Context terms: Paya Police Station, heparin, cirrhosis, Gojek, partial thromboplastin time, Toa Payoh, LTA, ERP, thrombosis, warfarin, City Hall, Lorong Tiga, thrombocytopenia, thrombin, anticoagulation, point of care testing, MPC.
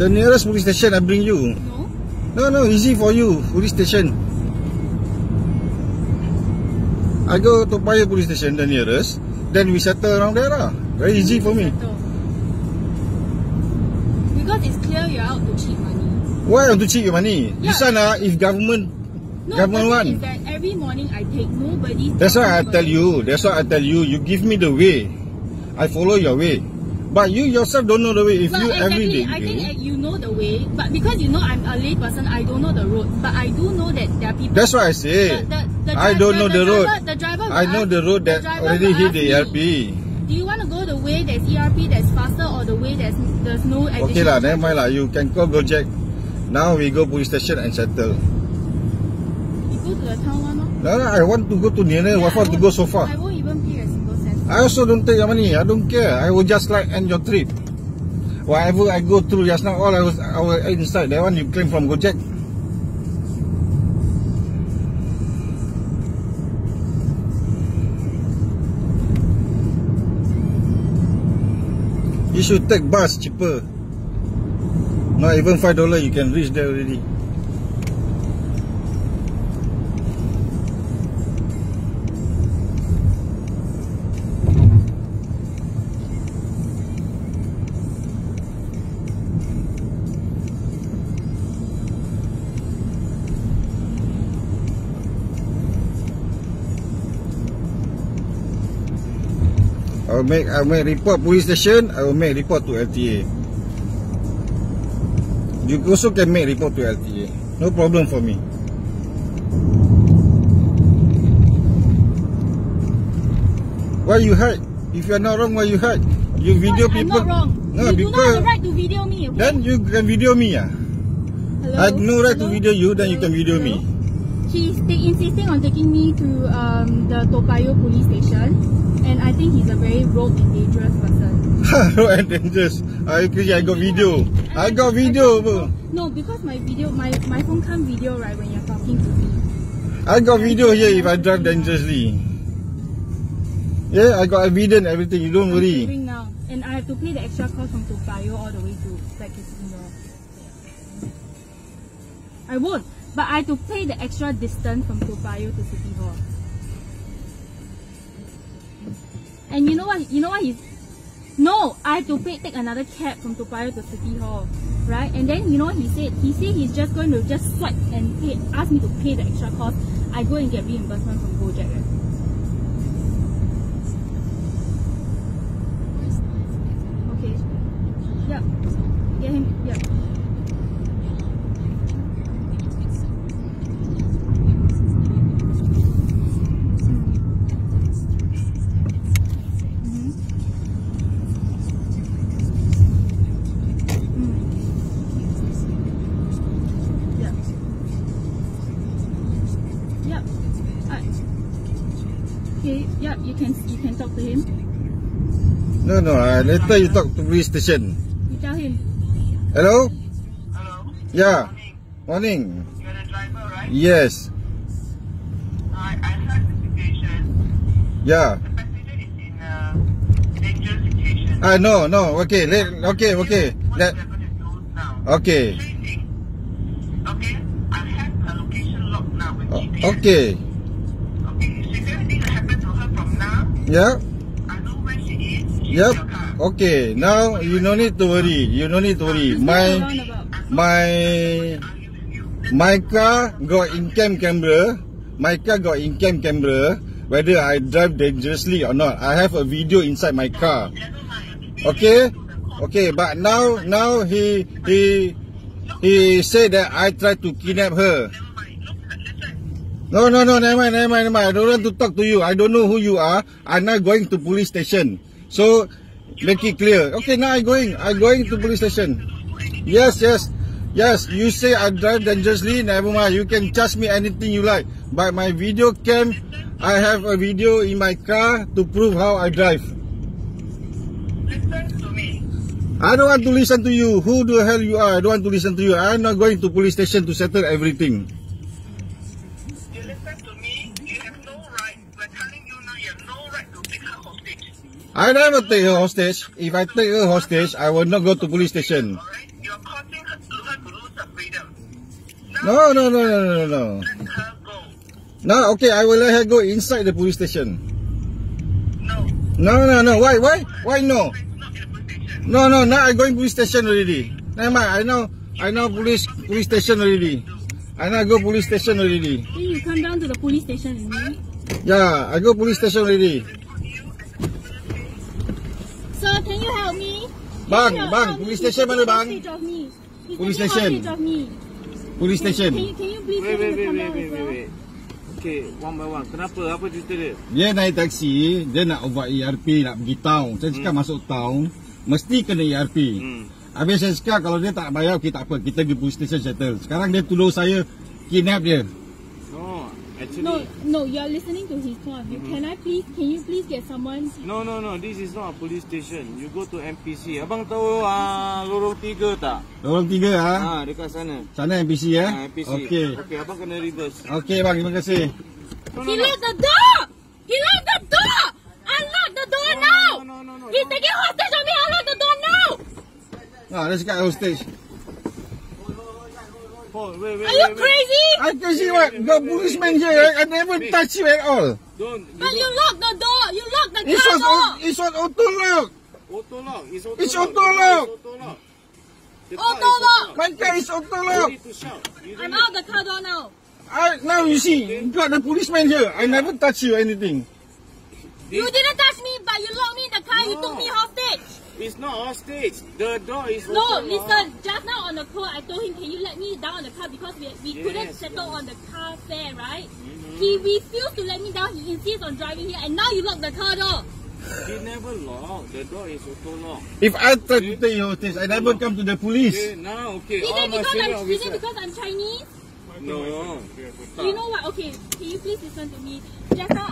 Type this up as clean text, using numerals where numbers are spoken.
The nearest police station, I bring you. No? No, easy for you. Police station. I go to Paya Police Station, the nearest. Then we settle around there. Very easy for me. Because it's clear you are out to cheat money. Why out to cheat your money? Yeah. This one, if government... No, government one. That every morning I take nobody's... That's why I tell you. That's why I tell you. You give me the way. I follow your way. But you yourself don't know the way. If you every day, I think you know the way, but because you know I'm a lay person, I don't know the road. But I do know that there are people. That's what I say. I don't know the road. The driver. I know the road that already hit the ERP. Do you want to go the way that's ERP that's faster, or the way there's no additional? Okay lah, never mind lah. You can call Gojek. Now we go police station and settle. You go to the town one. No, I want to go to nearer. What for to go so far? I won't even pay a single cent. I also don't take your money. I don't care. I will just like end your trip. Whatever I go through just now, all I was inside. That one you claim from Gojek. You should take bus, cheaper. Not even $5 you can reach there already. I will make report police station. I will make report to LTA. You also can make report to LTA. No problem for me. Why you hide? If you are not wrong, why you hide? You video people. I'm not wrong. No, you do not have the right to video me. Okay? Then you can video me. Hello? I have no right to video you. Then you can video me. He's insisting on taking me to the Toa Payoh police station. And I think he's a very rogue and dangerous person. Rogue and dangerous. I got video. I got video. No, because my video, my phone can't video right when you're talking to me. I got video here if I drive dangerously. Yeah, I got evidence, everything. You don't worry. Now. And I have to pay the extra cost from Toa Payoh all the way to like it's in your... I won't. But I have to pay the extra distance from Toa Payoh to City Hall. And you know what? You know what? No, I have to take another cab from Toa Payoh to City Hall, right? And then you know what he said? He said he's just going to just swipe and pay, ask me to pay the extra cost. I go and get reimbursement from Gojek. Right? Okay. Yep. Get him. Yep. You can talk to him. No, later you talk to police station. You tell him. Hello? Hello? Yeah. Morning. You're the driver, right? Yes. I heard the situation. Yeah. The passenger is in a dangerous situation. No. Okay, okay. What is happening to us now? Okay. Tracing. Okay, I have her location locked now with GPS. Okay. Yeah. I know where she is. Yep. Okay. Now you no need to worry. My car got in-cam camera. Whether I drive dangerously or not, I have a video inside my car. Okay. Okay. But now he said that I tried to kidnap her. No, never mind. I don't want to talk to you. I don't know who you are. I'm not going to police station. So, make it clear. Okay, now I'm going to police station. Yes, you say I drive dangerously. Never mind. You can charge me anything you like. But my video cam, I have a video in my car to prove how I drive. Listen to me. I don't want to listen to you. Who the hell you are? I don't want to listen to you. I'm not going to police station to settle everything. I never take her hostage. If I take her hostage, I will not go to police station. Alright, you're causing the freedom. No, no, no, no, no, no. Let her go. No, okay, I will let her go inside the police station. No. No, no, no. Why? Why? Why no? No, no, now I going police station already. Never mind, I know police station already. I now go police station already. Then you come down to the police station with me? Yeah, I go police station already. Sir, can you help me? Bang, you bang, police station mana bang? Police station. Police station. Can you please wait. Okay, one by one. Kenapa? Apa cerita dia? Dia naik taksi, dia nak over ERP, nak pergi town. Saya cakap masuk town, mesti kena ERP. Habis saya cakap kalau dia tak bayar, okay, tak apa, kita pergi police station settle. Sekarang dia tuduh saya kidnap dia. No, actually No, you are listening to his call. Can you please get someone? No, this is not a police station. You go to MPC. Abang tahu Lorong Tiga tak? Lorong Tiga ah. Ha, dekat sana. Sana MPC ya. MPC. Okey, abang kena reverse. Okey bang, terima kasih. He locked the door! He locked the door! Unlock the door now! No. He's taking hostage on me. Unlock the door now! Ah, let's get hostage. Wait, are you crazy? I'm crazy what? The policeman here, I never touch you at all. But you lock the door. You lock the car door. It's on auto lock. Auto lock. It's auto lock. Auto lock. My car is auto lock. I'm out the car door now. Now you see, you got the policeman here. I never touch you anything. You didn't touch me, but you locked me in the car. No. You took me hostage. It's not hostage. The door is open. No, listen. Just now on the call, I told him, can you let me down on the car because we couldn't settle on the car fare, right? He refused to let me down. He insists on driving here, and now you lock the car door. He never locked. The door is auto locked. If I try to take your hostage, I never come to the police. Okay, now, okay. Is it because I'm Chinese? No. You know what? Okay, can you please listen to me? Just now.